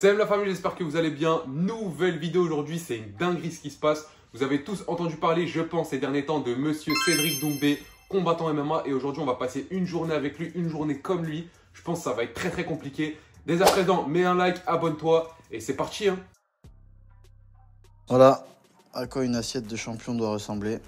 Salut la famille, j'espère que vous allez bien. Nouvelle vidéo aujourd'hui, c'est une dinguerie ce qui se passe. Vous avez tous entendu parler, je pense, ces derniers temps de monsieur Cédric Doumbé, combattant MMA. Et aujourd'hui, on va passer une journée avec lui, une journée comme lui. Je pense que ça va être très compliqué. Dès à présent, mets un like, abonne-toi et c'est parti, hein. Voilà, à quoi une assiette de champion doit ressembler.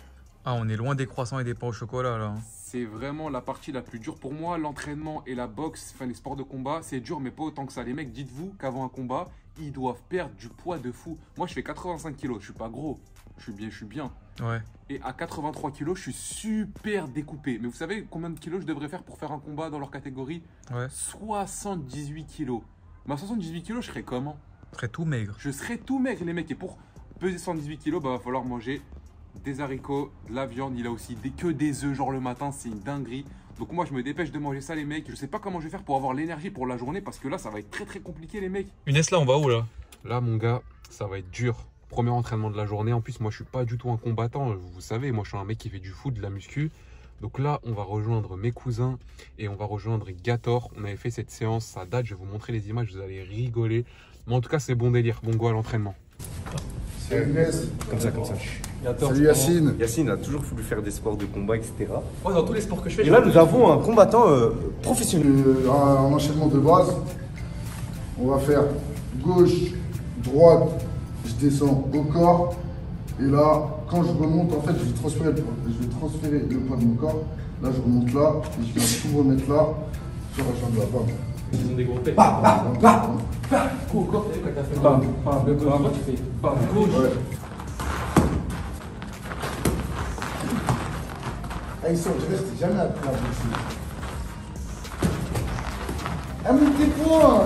Ah, on est loin des croissants et des pains au chocolat là. C'est vraiment la partie la plus dure pour moi. L'entraînement et la boxe, enfin les sports de combat, c'est dur mais pas autant que ça. Les mecs, dites-vous qu'avant un combat, ils doivent perdre du poids de fou. Moi, je fais 85 kilos, je suis pas gros, je suis bien. Ouais. Et à 83 kilos, je suis super découpé. Mais vous savez combien de kilos je devrais faire pour faire un combat dans leur catégorie? Ouais. 78 kilos. Mais à 78 kilos, je serais comment? Je serais tout maigre. Je serais tout maigre les mecs. Et pour peser 118 kilos, bah va falloir manger des haricots, de la viande, il a aussi que des œufs genre le matin, c'est une dinguerie. Donc moi je me dépêche de manger ça les mecs, je sais pas comment je vais faire pour avoir l'énergie pour la journée parce que là ça va être très compliqué les mecs. Inès, là on va où là? Là mon gars, ça va être dur. Premier entraînement de la journée, en plus moi je suis pas du tout un combattant, vous savez, moi je suis un mec qui fait du foot, de la muscu. Donc là on va rejoindre mes cousins et on va rejoindre Gator, on avait fait cette séance, ça date, je vais vous montrer les images, vous allez rigoler. Mais en tout cas c'est bon délire, bon go à l'entraînement. Comme ça. Salut Yacine. Yacine a toujours voulu faire des sports de combat, etc. Oh, dans tous les sports que je fais. Et là, nous avons un combattant professionnel. Un enchaînement de base. On va faire gauche, droite, je descends au corps. Et là, quand je remonte, en fait, je vais transférer le poids de mon corps. Là, je remonte là, et je viens tout remettre là, sur la jambe de la femme. Ils ont dégroupé. Coup au corps, t'as vu quand t'as fait bam, le corps avant, tu fais bam, gauche. Ouais. Ah, ils sont, je reste jamais à la place ici. Ah, mais t'es quoi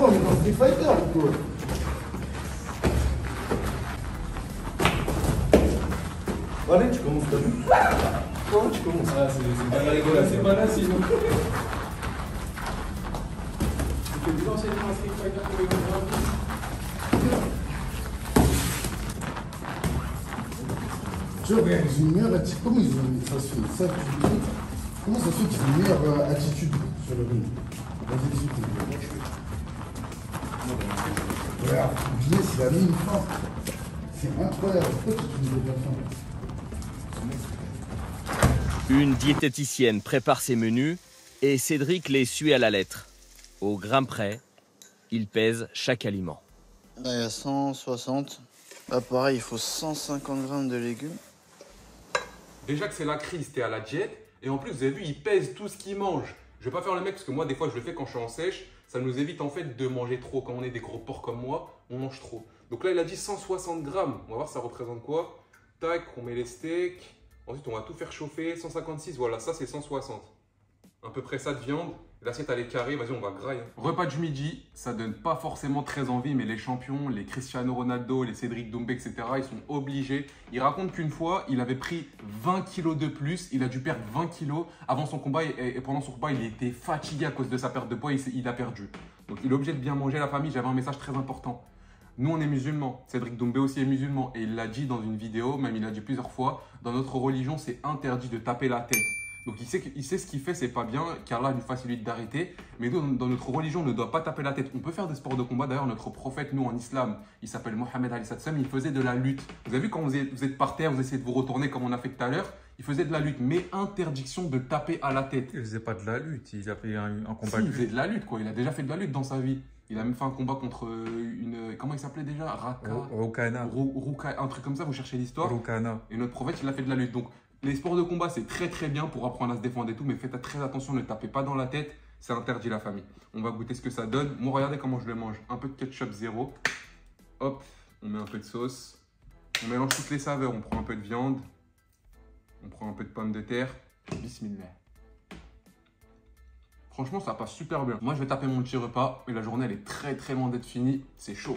oh, mais dans Street Fighter, ou quoi? Allez, tu commences comme ça. Comment tu commences? Ah, c'est pas là, sinon. Tu fais des enchaînements à Street Fighter pour les combats. Tu regardes une meilleure attitude. Comment ils ont ça? Comment ça se fait qu'ils ont une meilleure attitude sur le ring? Vas-y, dis-moi, t'es bien. Regarde, Binet, il a mis une force. C'est incroyable. Pourquoi tu te dis de la fin? Une diététicienne prépare ses menus et Cédric les suit à la lettre. Au gramme près, il pèse chaque aliment. Là, il y a 160. Là, pareil, il faut 150 grammes de légumes. Déjà que c'est la crise, t'es à la diète. Et en plus, vous avez vu, il pèse tout ce qu'il mange. Je vais pas faire le mec parce que moi, des fois, je le fais quand je suis en sèche. Ça nous évite en fait de manger trop. Quand on est des gros porcs comme moi, on mange trop. Donc là, il a dit 160 grammes. On va voir ça représente quoi. Tac, on met les steaks. Ensuite, on va tout faire chauffer. 156, voilà, ça c'est 160. À peu près ça de viande. L'assiette, elle est carrée. Vas-y, on va grailler. Repas du midi, ça donne pas forcément très envie, mais les champions, les Cristiano Ronaldo, les Cédric Doumbé, etc., ils sont obligés. Ils racontent qu'une fois, il avait pris 20 kilos de plus. Il a dû perdre 20 kilos avant son combat. Et pendant son combat, il était fatigué à cause de sa perte de poids. Il a perdu. Donc, il est obligé de bien manger la famille. J'avais un message très important. Nous, on est musulmans. Cédric Doumbé aussi est musulman. Et il l'a dit dans une vidéo, même il l'a dit plusieurs fois, dans notre religion, c'est interdit de taper la tête. Donc, il sait ce qu'il fait, c'est pas bien, car là, il nous facilite d'arrêter. Mais nous, dans notre religion, on ne doit pas taper la tête. On peut faire des sports de combat. D'ailleurs, notre prophète, nous, en islam, il s'appelle Mohamed Ali, il faisait de la lutte. Vous avez vu, quand vous êtes par terre, vous essayez de vous retourner comme on a fait tout à l'heure. Il faisait de la lutte, mais interdiction de taper à la tête. Il faisait pas de la lutte, il a fait un combat. Si, il faisait de la lutte, quoi. Il a déjà fait de la lutte dans sa vie. Il a même fait un combat contre une... Comment il s'appelait déjà? Raka, Rukhana. Un truc comme ça, vous cherchez l'histoire. Rukhana. Et notre prophète, il a fait de la lutte. Donc, les sports de combat, c'est très bien pour apprendre à se défendre et tout. Mais faites très attention, ne tapez pas dans la tête. C'est interdit, la famille. On va goûter ce que ça donne. Moi, regardez comment je le mange. Un peu de ketchup zéro. Hop, on met un peu de sauce. On mélange toutes les saveurs. On prend un peu de viande. On prend un peu de pommes de terre. Bismillah. Franchement, ça passe super bien. Moi, je vais taper mon petit repas, mais la journée, elle est très loin d'être finie. C'est chaud.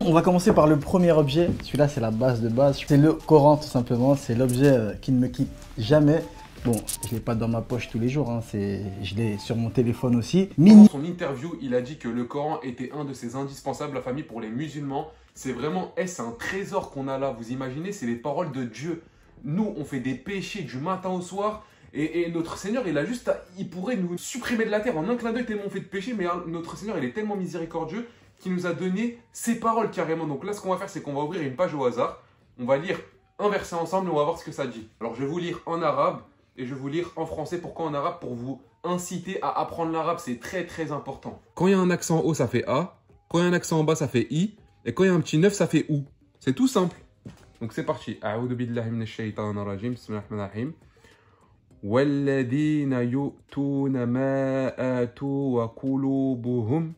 On va commencer par le premier objet. Celui-là, c'est la base de base. C'est le Coran, tout simplement. C'est l'objet qui ne me quitte jamais. Bon, je ne l'ai pas dans ma poche tous les jours. Hein. Je l'ai sur mon téléphone aussi. Dans son interview, il a dit que le Coran était un de ses indispensables, la famille, pour les musulmans. C'est vraiment, c'est un trésor qu'on a là. Vous imaginez, c'est les paroles de Dieu. Nous, on fait des péchés du matin au soir. Et notre Seigneur, il a juste, il pourrait nous supprimer de la terre en un clin d'œil tellement on fait de péché, mais notre Seigneur, il est tellement miséricordieux qu'il nous a donné ses paroles carrément. Donc là, ce qu'on va faire, c'est qu'on va ouvrir une page au hasard, on va lire un verset ensemble et on va voir ce que ça dit. Alors je vais vous lire en arabe et je vais vous lire en français. Pourquoi en arabe? Pour vous inciter à apprendre l'arabe, c'est très très important. Quand il y a un accent en haut, ça fait A, quand il y a un accent en bas, ça fait I, et quand il y a un petit 9, ça fait OU. C'est tout simple. Donc c'est parti. A'oudou billahi minash shaytanir rajim, bismillahir rahmanir rahim. Walladina yu'tuna ma atu wa qulubuhum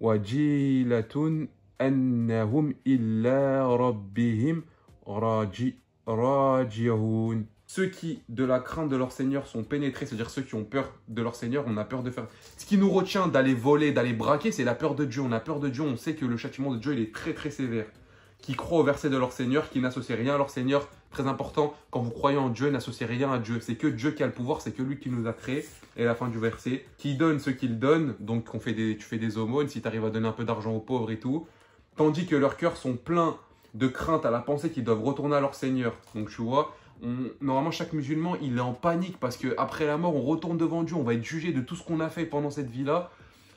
wajilatun annahum illa rabbihim raji'un. Ceux qui de la crainte de leur Seigneur sont pénétrés, c'est-à-dire ceux qui ont peur de leur Seigneur, on a peur de faire. Ce qui nous retient d'aller voler, d'aller braquer, c'est la peur de Dieu. On a peur de Dieu, on sait que le châtiment de Dieu il est très très sévère. Qui croient au verset de leur Seigneur, qui n'associent rien à leur Seigneur. Très important, quand vous croyez en Dieu, n'associez rien à Dieu. C'est que Dieu qui a le pouvoir, c'est que lui qui nous a créés. Et à la fin du verset, qui donne ce qu'il donne, donc on fait tu fais des aumônes, si tu arrives à donner un peu d'argent aux pauvres et tout. Tandis que leurs cœurs sont pleins de crainte à la pensée qu'ils doivent retourner à leur Seigneur. Donc tu vois, normalement chaque musulman, il est en panique parce qu'après la mort, on retourne devant Dieu, on va être jugé de tout ce qu'on a fait pendant cette vie-là.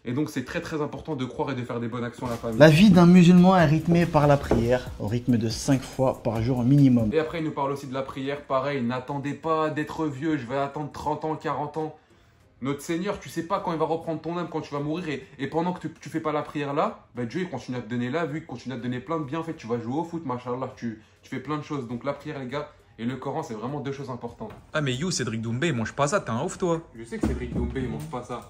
Et donc c'est très très important de croire et de faire des bonnes actions à la famille. La vie d'un musulman est rythmée par la prière, au rythme de 5 fois par jour minimum. Et après il nous parle aussi de la prière, pareil, n'attendez pas d'être vieux, je vais attendre 30 ans, 40 ans. Notre Seigneur, tu sais pas quand il va reprendre ton âme, quand tu vas mourir. Et pendant que tu fais pas la prière là, bah Dieu il continue à te donner la vue, il continue à te donner plein de bienfaits. Tu vas jouer au foot, machallah, tu fais plein de choses. Donc la prière les gars, et le Coran c'est vraiment deux choses importantes. Ah mais you, Cédric Doumbé il mange pas ça, t'es un ouf toi. Je sais que Cédric Doumbé il mange pas ça.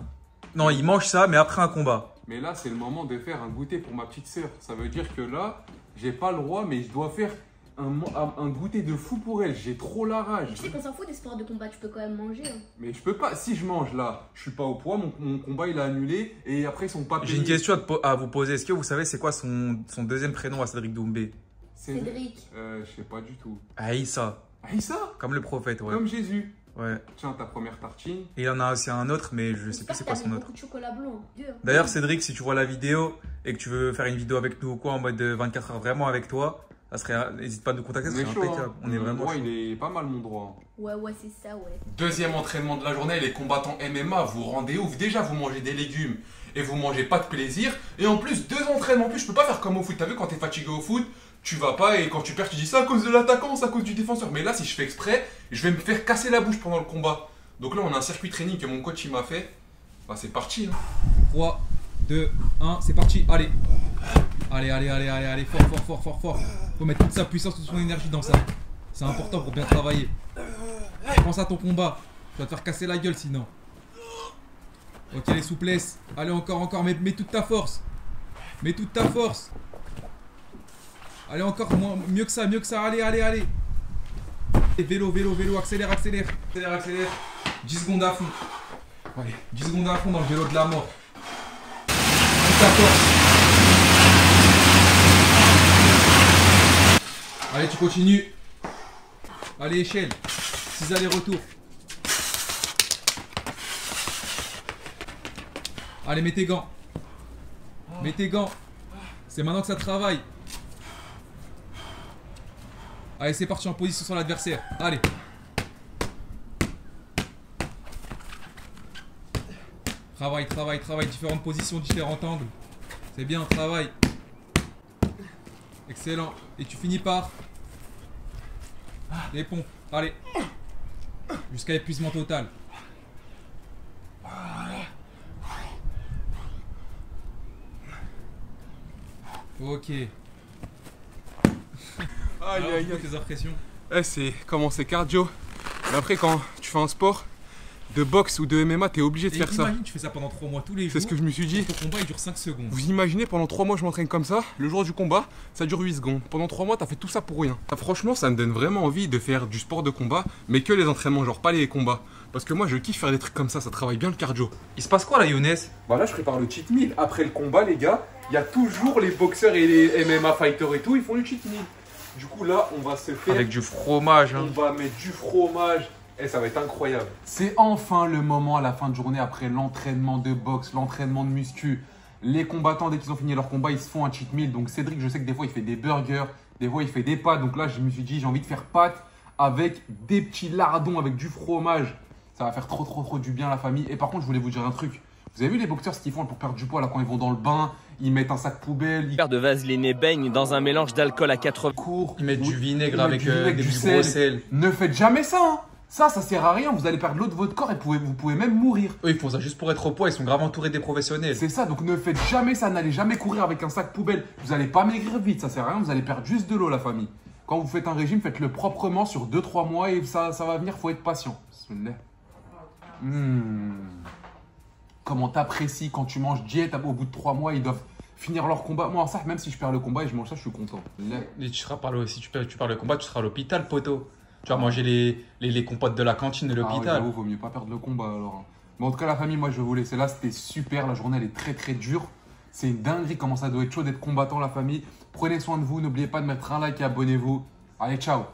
Non, il mange ça, mais après un combat. Mais là, c'est le moment de faire un goûter pour ma petite sœur. Ça veut dire que là, j'ai pas le droit, mais je dois faire un goûter de fou pour elle. J'ai trop la rage. Tu sais qu'on s'en fout des sports de combat, tu peux quand même manger. Hein. Mais je peux pas. Si je mange là, je suis pas au poids, mon combat il a annulé et après ils sont pas payés. J'ai une question à vous poser. Est-ce que vous savez c'est quoi son deuxième prénom à Cédric Doumbé? Cédric. Je sais pas du tout. Aïssa. Aïssa? Comme le prophète, ouais. Comme Jésus. Ouais. Tiens, ta première tartine. Et il y en a aussi un autre, mais je sais plus c'est quoi son autre. D'ailleurs, Cédric, si tu vois la vidéo et que tu veux faire une vidéo avec nous ou quoi, en mode 24 heures vraiment avec toi, ça serait, n'hésite pas à nous contacter, c'est impeccable. On est vraiment chaud. Il est pas mal mon droit. Ouais, c'est ça, ouais. Deuxième entraînement de la journée, les combattants MMA, vous rendez ouf. Déjà, vous mangez des légumes et vous mangez pas de plaisir. Et en plus, deux entraînements en plus, je peux pas faire comme au foot. T'as vu, quand t'es fatigué au foot, tu vas pas et quand tu perds, tu dis ça à cause de l'attaquant, c'est à cause du défenseur. Mais là, si je fais exprès, je vais me faire casser la bouche pendant le combat. Donc là, on a un circuit training que mon coach il m'a fait. Bah, c'est parti. Hein. 3, 2, 1, c'est parti. Allez. Allez. Fort. Faut mettre toute sa puissance, toute son énergie dans ça. C'est important pour bien travailler. Pense à ton combat. Tu vas te faire casser la gueule sinon. Ok, les souplesses. Allez, encore. Mets toute ta force. Allez, encore, mieux que ça, allez. Et vélo, accélère. 10 secondes à fond. Allez, 10 secondes à fond dans le vélo de la mort. Allez, tu continues. Allez, échelle. 6 allers-retours. Allez, mets tes gants. C'est maintenant que ça travaille. Allez, c'est parti en position sur l'adversaire. Allez. Travail. Différentes positions, différents angles. C'est bien, travail. Excellent. Et tu finis par les pompes. Allez. Jusqu'à épuisement total. Ok. Aïe. Tes impressions? C'est comment c'est cardio. Mais après, quand tu fais un sport de boxe ou de MMA, t'es obligé de faire ça. Tu fais ça pendant 3 mois tous les jours. C'est ce que je me suis dit. Ton combat il dure 5 secondes. Vous imaginez, pendant 3 mois je m'entraîne comme ça. Le jour du combat, ça dure 8 secondes. Pendant 3 mois, t'as fait tout ça pour rien. Ah, franchement, ça me donne vraiment envie de faire du sport de combat, mais que les entraînements, genre pas les combats. Parce que moi, je kiffe faire des trucs comme ça. Ça travaille bien le cardio. Il se passe quoi là, Younes? Bah là, je prépare le cheat meal. Après le combat, les gars, il y a toujours les boxeurs et les MMA fighters et tout, ils font le cheat meal. Du coup là on va se faire avec du fromage, hein. On va mettre du fromage et ça va être incroyable. C'est enfin le moment à la fin de journée après l'entraînement de boxe, l'entraînement de muscu. Les combattants dès qu'ils ont fini leur combat ils se font un cheat meal. Donc Cédric je sais que des fois il fait des burgers, des fois il fait des pâtes. Donc là je me suis dit j'ai envie de faire pâtes avec des petits lardons, avec du fromage. Ça va faire trop du bien à la famille. Et par contre, je voulais vous dire un truc. Vous avez vu les boxeurs ce qu'ils font pour perdre du poids là quand ils vont dans le bain, ils mettent un sac poubelle, ils perdent de vaseline et baigne dans un mélange d'alcool à 80 cours, ils mettent du vinaigre avec des plus gros sel. Ne faites jamais ça, hein. Ça sert à rien, vous allez perdre l'eau de votre corps et vous pouvez même mourir. Eux, ils font ça juste pour être au poids, ils sont grave entourés des professionnels. C'est ça, donc ne faites jamais ça, n'allez jamais courir avec un sac poubelle, vous allez pas maigrir vite, ça sert à rien, vous allez perdre juste de l'eau la famille. Quand vous faites un régime, faites-le proprement sur 2-3 mois et ça va venir, faut être patient. Comment t'apprécies quand tu manges diète, au bout de 3 mois, ils doivent finir leur combat. Moi, ça, même si je perds le combat et je mange ça, je suis content. Et tu seras par le, si tu perds le combat, tu seras à l'hôpital, poteau. Tu vas manger les compotes de la cantine de l'hôpital. Ah oui, vaut mieux pas perdre le combat alors. Mais en tout cas, la famille, moi, je vais vous laisser là. C'était super. La journée, elle est très dure. C'est une dinguerie comment ça doit être chaud d'être combattant, la famille. Prenez soin de vous. N'oubliez pas de mettre un like et abonnez-vous. Allez, ciao.